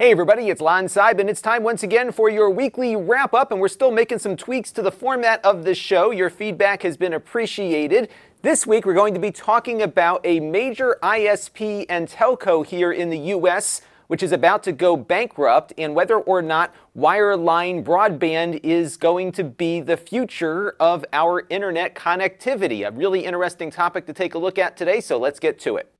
Hey everybody, it's Lon Seidman. It's time once again for your weekly wrap-up, and we're still making some tweaks to the format of this show. Your feedback has been appreciated. This week we're going to be talking about a major ISP and telco here in the U.S., which is about to go bankrupt, and whether or not wireline broadband is going to be the future of our internet connectivity. A really interesting topic to take a look at today, so let's get to it.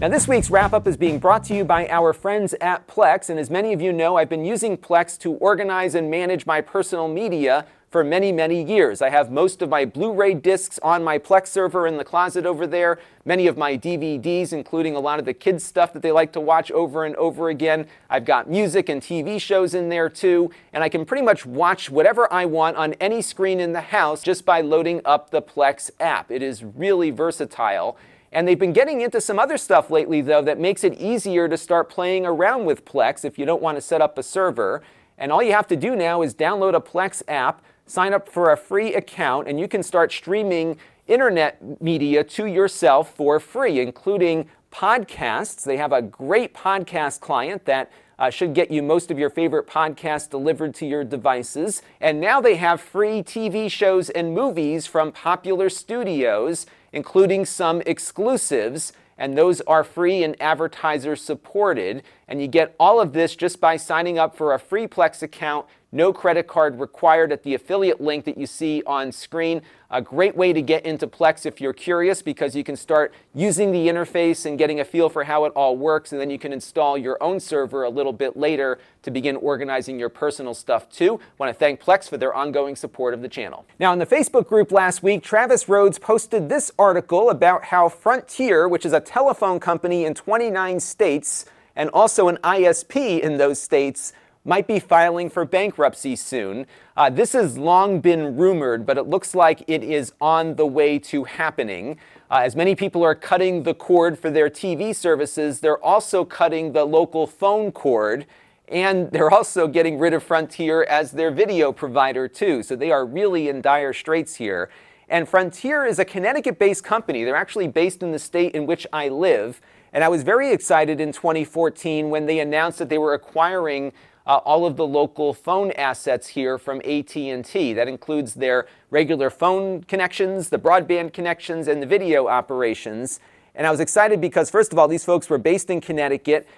Now, this week's wrap-up is being brought to you by our friends at Plex, and as many of you know, I've been using Plex to organize and manage my personal media for many, many years. I have most of my Blu-ray discs on my Plex server in the closet over there, many of my DVDs, including a lot of the kids' stuff that they like to watch over and over again. I've got music and TV shows in there too, and I can pretty much watch whatever I want on any screen in the house just by loading up the Plex app. It is really versatile. And they've been getting into some other stuff lately, though, that makes it easier to start playing around with Plex if you don't want to set up a server. And all you have to do now is download a Plex app, sign up for a free account, and you can start streaming internet media to yourself for free, including podcasts. They have a great podcast client that should get you most of your favorite podcasts delivered to your devices. And now they have free TV shows and movies from popular studios, including some exclusives, and those are free and advertiser supported. And you get all of this just by signing up for a free Plex account, no credit card required, at the affiliate link that you see on screen. A great way to get into Plex if you're curious, because you can start using the interface and getting a feel for how it all works, and then you can install your own server a little bit later to begin organizing your personal stuff too. I want to thank Plex for their ongoing support of the channel. Now, in the Facebook group last week, Travis Rhodes posted this article about how Frontier, which is a telephone company in 29 states and also an ISP in those states, might be filing for bankruptcy soon. This has long been rumored, but it looks like it is on the way to happening. As many people are cutting the cord for their TV services, they're also cutting the local phone cord, and they're also getting rid of Frontier as their video provider too. So they are really in dire straits here. And Frontier is a Connecticut-based company. They're actually based in the state in which I live. And I was very excited in 2014 when they announced that they were acquiring all of the local phone assets here from AT&T. That includes their regular phone connections, the broadband connections, and the video operations. And I was excited because, first of all, these folks were based in Connecticut,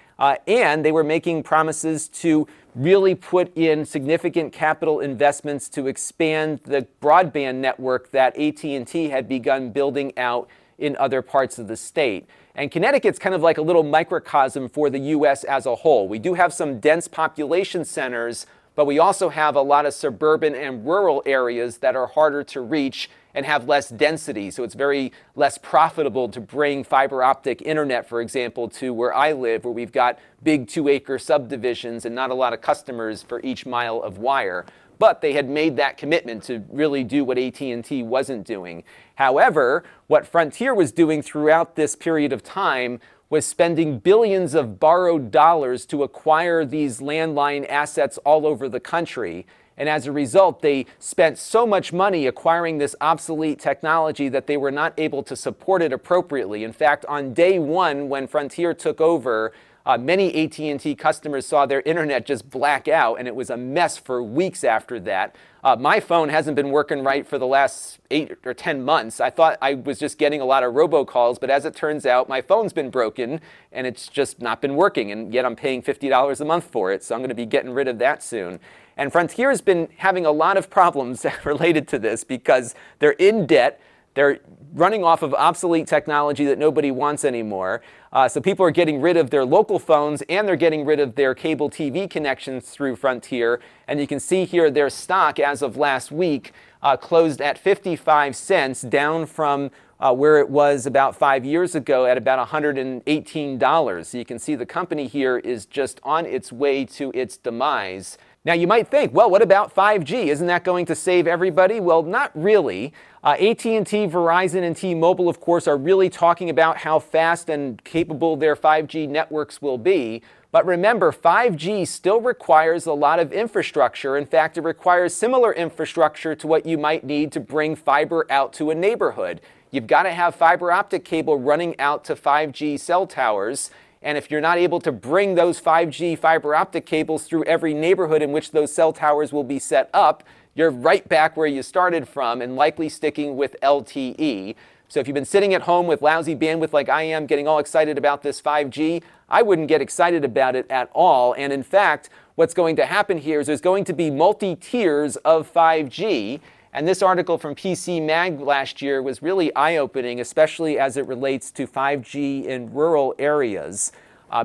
and they were making promises to really put in significant capital investments to expand the broadband network that AT&T had begun building out in other parts of the state. And Connecticut's kind of like a little microcosm for the U.S. as a whole. We do have some dense population centers, but we also have a lot of suburban and rural areas that are harder to reach and have less density. So it's very less profitable to bring fiber optic internet, for example, to where I live, where we've got big 2-acre subdivisions and not a lot of customers for each mile of wire. But they had made that commitment to really do what AT&T wasn't doing. However, what Frontier was doing throughout this period of time was spending billions of borrowed dollars to acquire these landline assets all over the country. And as a result, they spent so much money acquiring this obsolete technology that they were not able to support it appropriately. In fact, on day one, when Frontier took over, many AT&T customers saw their internet just black out, and it was a mess for weeks after that. My phone hasn't been working right for the last 8 or 10 months. I thought I was just getting a lot of robocalls, but as it turns out, my phone's been broken, and it's just not been working, and yet I'm paying $50 a month for it, so I'm going to be getting rid of that soon. And Frontier's been having a lot of problems related to this because they're in debt. They're running off of obsolete technology that nobody wants anymore. So people are getting rid of their local phones, and they're getting rid of their cable TV connections through Frontier. And you can see here their stock as of last week closed at 55 cents, down from where it was about 5 years ago at about $118. So you can see the company here is just on its way to its demise. Now, you might think, well, what about 5G? Isn't that going to save everybody? Well, not really. AT&T, Verizon, and T-Mobile, of course, are really talking about how fast and capable their 5G networks will be. But remember, 5G still requires a lot of infrastructure. In fact, it requires similar infrastructure to what you might need to bring fiber out to a neighborhood. You've got to have fiber optic cable running out to 5G cell towers. And if you're not able to bring those 5G fiber optic cables through every neighborhood in which those cell towers will be set up, you're right back where you started from and likely sticking with LTE. So if you've been sitting at home with lousy bandwidth like I am, getting all excited about this 5G, I wouldn't get excited about it at all. And in fact, what's going to happen here is there's going to be multi-tiers of 5G. And this article from PC Mag last year was really eye-opening, especially as it relates to 5G in rural areas.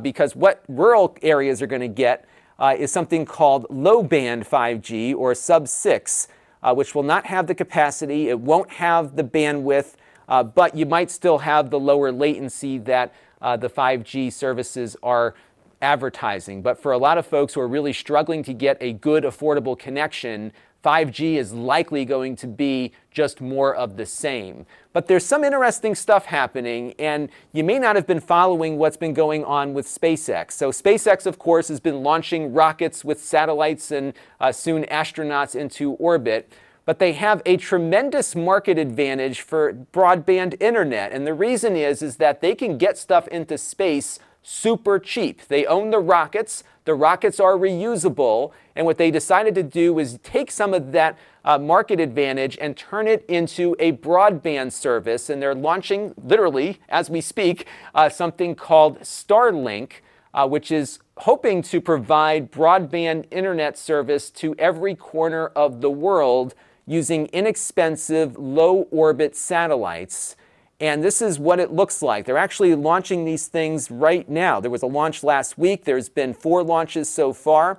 Because what rural areas are going to get is something called low-band 5G, or sub-6, which will not have the capacity, it won't have the bandwidth, but you might still have the lower latency that the 5G services are advertising. But for a lot of folks who are really struggling to get a good, affordable connection, 5G is likely going to be just more of the same. But there's some interesting stuff happening, and you may not have been following what's been going on with SpaceX. So SpaceX, of course, has been launching rockets with satellites and soon astronauts into orbit. But they have a tremendous market advantage for broadband internet. And the reason is that they can get stuff into space super cheap. They own the rockets are reusable, and what they decided to do was take some of that market advantage and turn it into a broadband service, and they're launching, literally, as we speak, something called Starlink, which is hoping to provide broadband internet service to every corner of the world using inexpensive, low-orbit satellites. And this is what it looks like. They're actually launching these things right now. There was a launch last week. There's been 4 launches so far.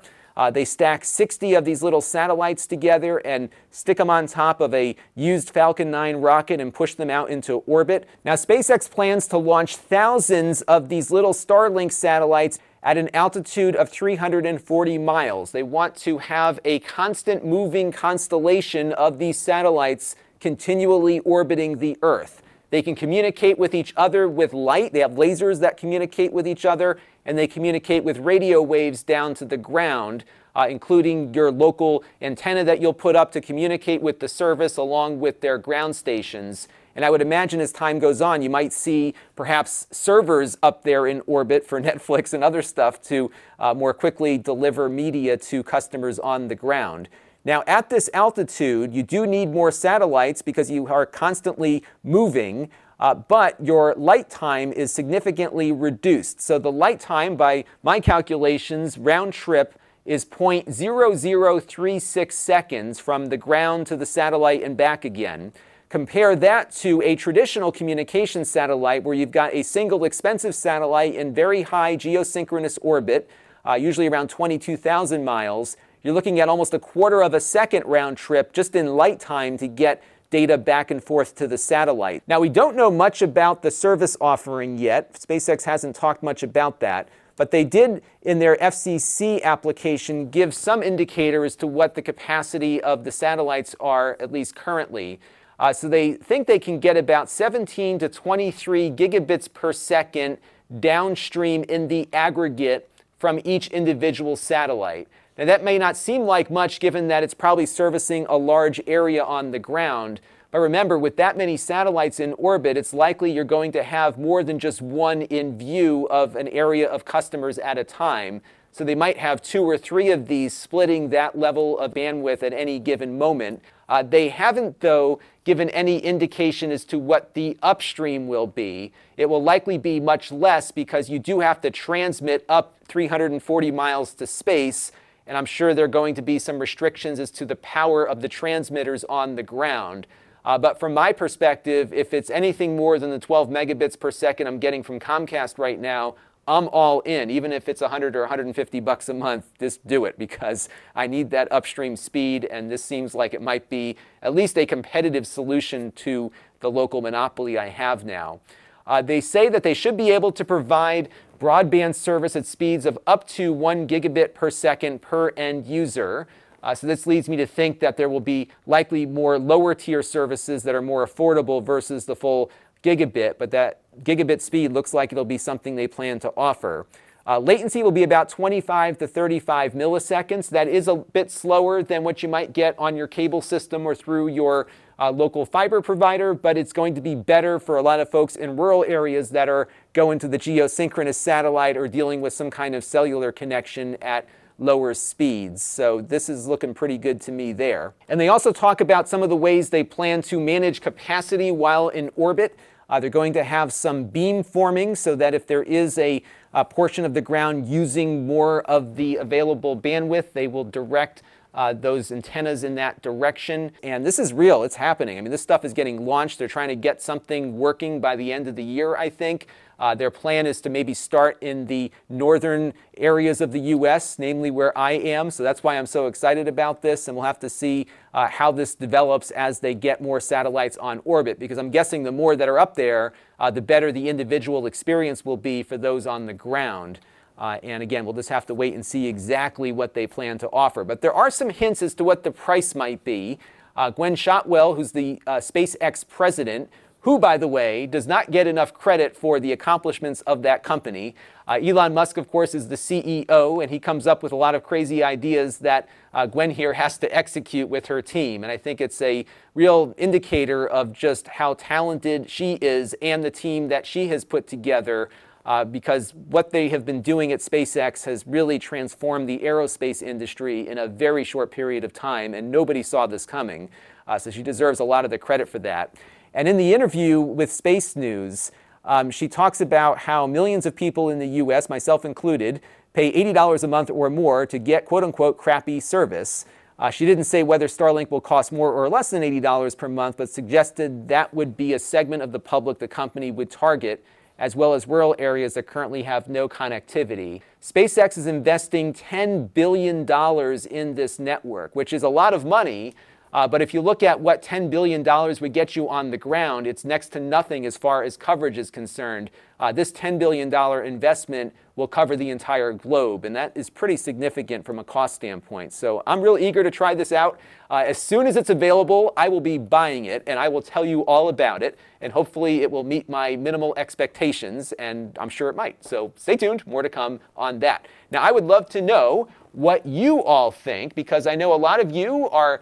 They stack 60 of these little satellites together and stick them on top of a used Falcon 9 rocket and push them out into orbit. Now, SpaceX plans to launch thousands of these little Starlink satellites at an altitude of 340 miles. They want to have a constant moving constellation of these satellites continually orbiting the Earth. They can communicate with each other with light. They have lasers that communicate with each other, and they communicate with radio waves down to the ground, including your local antenna that you'll put up to communicate with the service along with their ground stations. And I would imagine as time goes on, you might see perhaps servers up there in orbit for Netflix and other stuff to more quickly deliver media to customers on the ground. Now, at this altitude, you do need more satellites because you are constantly moving, but your light time is significantly reduced. So the light time, by my calculations, round trip is 0.0036 seconds from the ground to the satellite and back again. Compare that to a traditional communication satellite where you've got a single expensive satellite in very high geosynchronous orbit, usually around 22,000 miles, you're looking at almost a quarter of a second round trip just in light time to get data back and forth to the satellite. Now, we don't know much about the service offering yet. SpaceX hasn't talked much about that, but they did, in their FCC application, give some indicator as to what the capacity of the satellites are, at least currently. So they think they can get about 17 to 23 gigabits per second downstream in the aggregate from each individual satellite. Now, that may not seem like much given that it's probably servicing a large area on the ground, but remember, with that many satellites in orbit, it's likely you're going to have more than just one in view of an area of customers at a time. So they might have 2 or 3 of these splitting that level of bandwidth at any given moment. They haven't, though, given any indication as to what the upstream will be. It will likely be much less because you do have to transmit up 340 miles to space. And I'm sure there are going to be some restrictions as to the power of the transmitters on the ground. But from my perspective, if it's anything more than the 12 megabits per second I'm getting from Comcast right now, I'm all in. Even if it's $100 or $150 a month, just do it, because I need that upstream speed, and this seems like it might be at least a competitive solution to the local monopoly I have now. They say that they should be able to provide broadband service at speeds of up to 1 gigabit per second per end user. So this leads me to think that there will be likely more lower tier services that are more affordable versus the full gigabit, but that gigabit speed looks like it'll be something they plan to offer. Latency will be about 25 to 35 milliseconds. That is a bit slower than what you might get on your cable system or through your local fiber provider, but it's going to be better for a lot of folks in rural areas that are going to the geosynchronous satellite or dealing with some kind of cellular connection at lower speeds. So this is looking pretty good to me there. And they also talk about some of the ways they plan to manage capacity while in orbit. They're going to have some beam forming so that if there is a portion of the ground using more of the available bandwidth, they will direct those antennas in that direction. And this is real, it's happening. I mean, this stuff is getting launched. They're trying to get something working by the end of the year, I think. Their plan is to maybe start in the northern areas of the U.S., namely where I am. So that's why I'm so excited about this. And we'll have to see how this develops as they get more satellites on orbit, because I'm guessing the more that are up there, the better the individual experience will be for those on the ground. And again, we'll just have to wait and see exactly what they plan to offer. But there are some hints as to what the price might be. Gwen Shotwell, who's the SpaceX president, who, by the way, does not get enough credit for the accomplishments of that company. Elon Musk, of course, is the CEO, and he comes up with a lot of crazy ideas that Gwen here has to execute with her team. And I think it's a real indicator of just how talented she is and the team that she has put together, because what they have been doing at SpaceX has really transformed the aerospace industry in a very short period of time, and nobody saw this coming. So she deserves a lot of the credit for that. And in the interview with Space News, she talks about how millions of people in the U.S., myself included, pay $80 a month or more to get, quote unquote, crappy service. She didn't say whether Starlink will cost more or less than $80 per month, but suggested that would be a segment of the public the company would target, as well as rural areas that currently have no connectivity. SpaceX is investing $10 billion in this network, which is a lot of money. But if you look at what $10 billion would get you on the ground, it's next to nothing as far as coverage is concerned. This $10 billion investment will cover the entire globe, and that is pretty significant from a cost standpoint. So I'm real eager to try this out. As soon as it's available, I will be buying it, and I will tell you all about it, and hopefully it will meet my minimal expectations, and I'm sure it might. So stay tuned, more to come on that. Now, I would love to know what you all think, because I know a lot of you are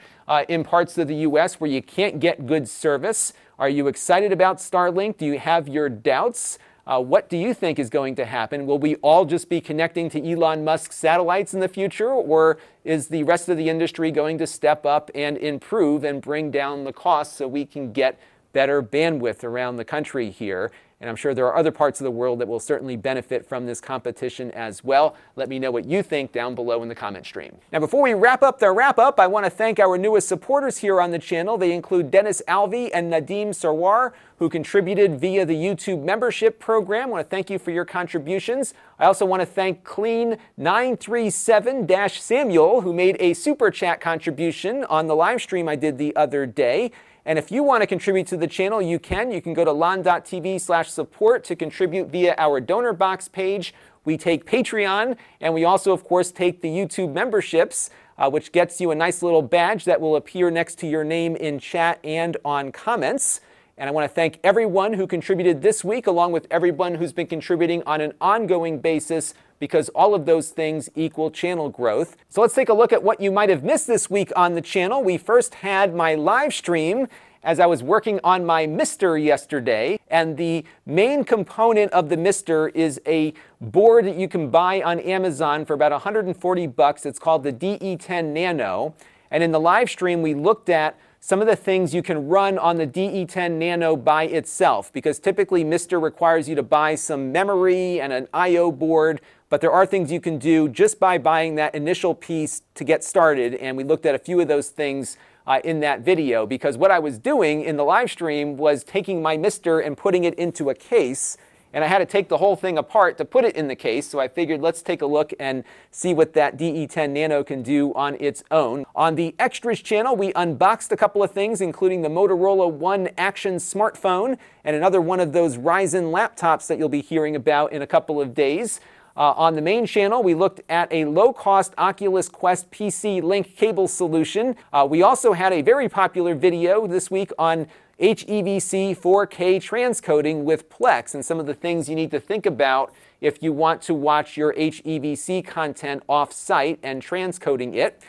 in parts of the U.S. where you can't get good service. Are you excited about Starlink? Do you have your doubts? What do you think is going to happen? Will we all just be connecting to Elon Musk's satellites in the future, or is the rest of the industry going to step up and improve and bring down the cost so we can get better bandwidth around the country here? And I'm sure there are other parts of the world that will certainly benefit from this competition as well. Let me know what you think down below in the comment stream. Now, before we wrap up the wrap-up, I want to thank our newest supporters here on the channel. They include Dennis Alvey and Nadeem Sarwar, who contributed via the YouTube membership program. I want to thank you for your contributions. I also want to thank Clean937-Samuel, who made a super chat contribution on the live stream I did the other day. And if you want to contribute to the channel, you can. You can go to Lon.TV/support to contribute via our donor box page. We take Patreon, and we also, of course, take the YouTube memberships, which gets you a nice little badge that will appear next to your name in chat and on comments. And I want to thank everyone who contributed this week, along with everyone who's been contributing on an ongoing basis, because all of those things equal channel growth. So let's take a look at what you might have missed this week on the channel. We first had my live stream as I was working on my Mister yesterday, and the main component of the Mister is a board that you can buy on Amazon for about 140 bucks. It's called the DE10 Nano. And in the live stream, we looked at some of the things you can run on the DE10 Nano by itself, because typically Mister requires you to buy some memory and an I/O board, but there are things you can do just by buying that initial piece to get started, and we looked at a few of those things in that video, because what I was doing in the live stream was taking my Mister and putting it into a case, and I had to take the whole thing apart to put it in the case, so I figured let's take a look and see what that DE10 Nano can do on its own. On the Extras channel, we unboxed a couple of things, including the Motorola One Action smartphone and another one of those Ryzen laptops that you'll be hearing about in a couple of days. On the main channel, we looked at a low-cost Oculus Quest PC Link cable solution. We also had a very popular video this week on HEVC 4K transcoding with Plex, and some of the things you need to think about if you want to watch your HEVC content off-site and transcoding it.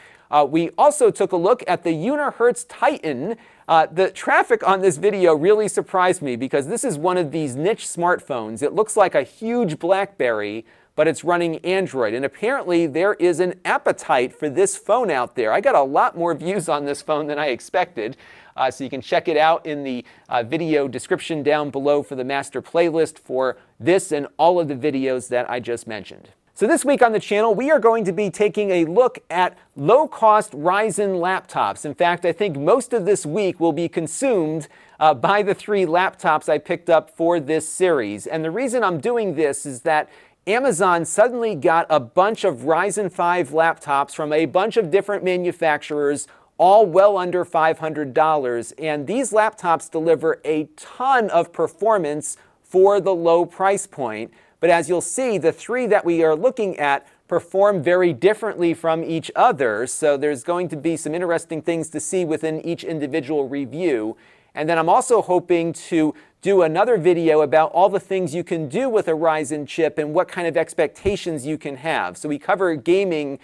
We also took a look at the Unihertz Titan. The traffic on this video really surprised me because this is one of these niche smartphones. It looks like a huge BlackBerry, but it's running Android. And apparently there is an appetite for this phone out there. I got a lot more views on this phone than I expected. So you can check it out in the video description down below for the master playlist for this and all of the videos that I just mentioned. So this week on the channel, we are going to be taking a look at low-cost Ryzen laptops. In fact, I think most of this week will be consumed by the three laptops I picked up for this series. And the reason I'm doing this is that Amazon suddenly got a bunch of Ryzen 5 laptops from a bunch of different manufacturers, all well under $500. And these laptops deliver a ton of performance for the low price point. But as you'll see, the three that we are looking at perform very differently from each other. So there's going to be some interesting things to see within each individual review. And then I'm also hoping to do another video about all the things you can do with a Ryzen chip and what kind of expectations you can have. So we cover gaming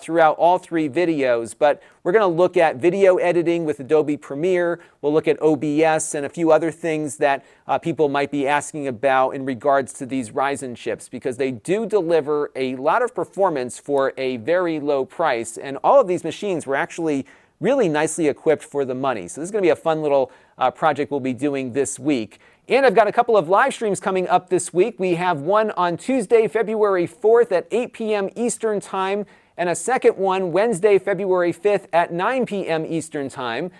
throughout all three videos, but we're going to look at video editing with Adobe Premiere. We'll look at OBS and a few other things that people might be asking about in regards to these Ryzen chips, because they do deliver a lot of performance for a very low price. And all of these machines were actually really nicely equipped for the money. So this is going to be a fun little project we'll be doing this week. And I've got a couple of live streams coming up this week. We have one on Tuesday, February 4th at 8 p.m. Eastern Time, and a second one Wednesday, February 5th at 9 p.m. Eastern Time.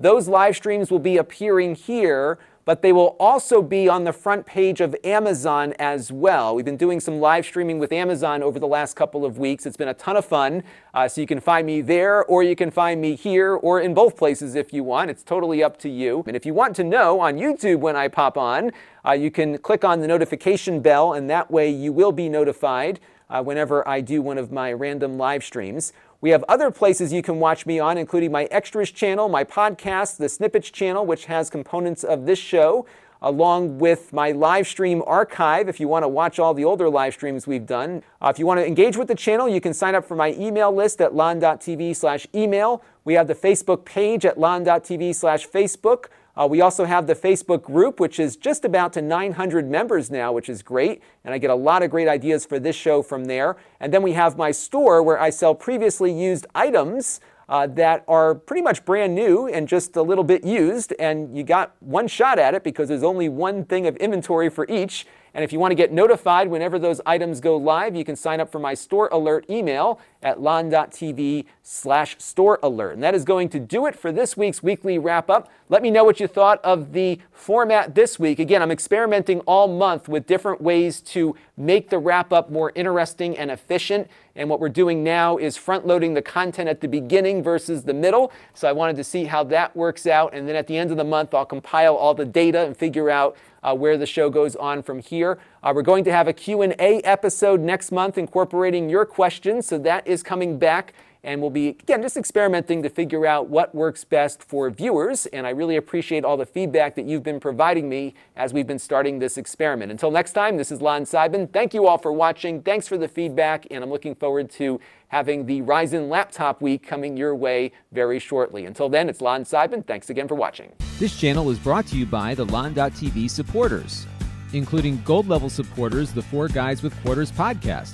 Those live streams will be appearing here, but they will also be on the front page of Amazon as well. We've been doing some live streaming with Amazon over the last couple of weeks. It's been a ton of fun. So you can find me there, or you can find me here, or in both places if you want. It's totally up to you. And if you want to know on YouTube when I pop on, you can click on the notification bell, and that way you will be notified whenever I do one of my random live streams. We have other places you can watch me on, including my Extras channel, my podcast, the Snippets channel, which has components of this show, along with my live stream archive if you want to watch all the older live streams we've done. If you want to engage with the channel, you can sign up for my email list at Lon.TV/email. We have the Facebook page at Lon.TV/Facebook. We also have the Facebook group, which is just about to 900 members now, which is great. And I get a lot of great ideas for this show from there. And then we have my store where I sell previously used items that are pretty much brand new and just a little bit used. And you got one shot at it because there's only one thing of inventory for each. And if you want to get notified whenever those items go live, you can sign up for my store alert email at lon.tv/store alert. And that is going to do it for this week's weekly wrap up. Let me know what you thought of the format this week. Again, I'm experimenting all month with different ways to make the wrap up more interesting and efficient. And what we're doing now is front loading the content at the beginning versus the middle. So I wanted to see how that works out. And then at the end of the month, I'll compile all the data and figure out where the show goes on from here. We're going to have a Q&A episode next month incorporating your questions, so that is coming back, and we'll be, again, just experimenting to figure out what works best for viewers, and I really appreciate all the feedback that you've been providing me as we've been starting this experiment. Until next time, this is Lon Seidman. Thank you all for watching. Thanks for the feedback, and I'm looking forward to having the Ryzen Laptop Week coming your way very shortly. Until then, it's Lon Seidman. Thanks again for watching. This channel is brought to you by the Lon.TV supporters, including gold level supporters, the Four Guys with Quarters podcast,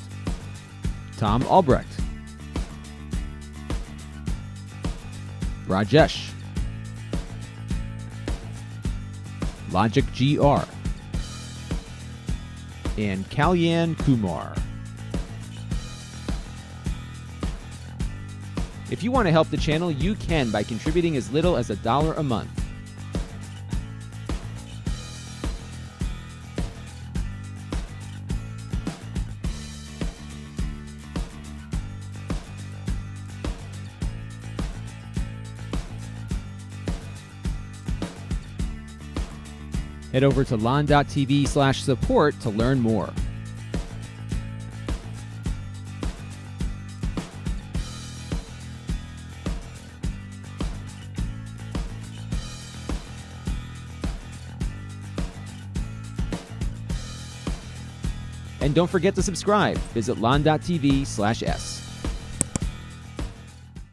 Tom Albrecht, Rajesh, Logic GR, and Kalyan Kumar. If you want to help the channel, you can by contributing as little as $1 a month. Head over to Lon.TV/support to learn more. And don't forget to subscribe. Visit Lon.TV/S.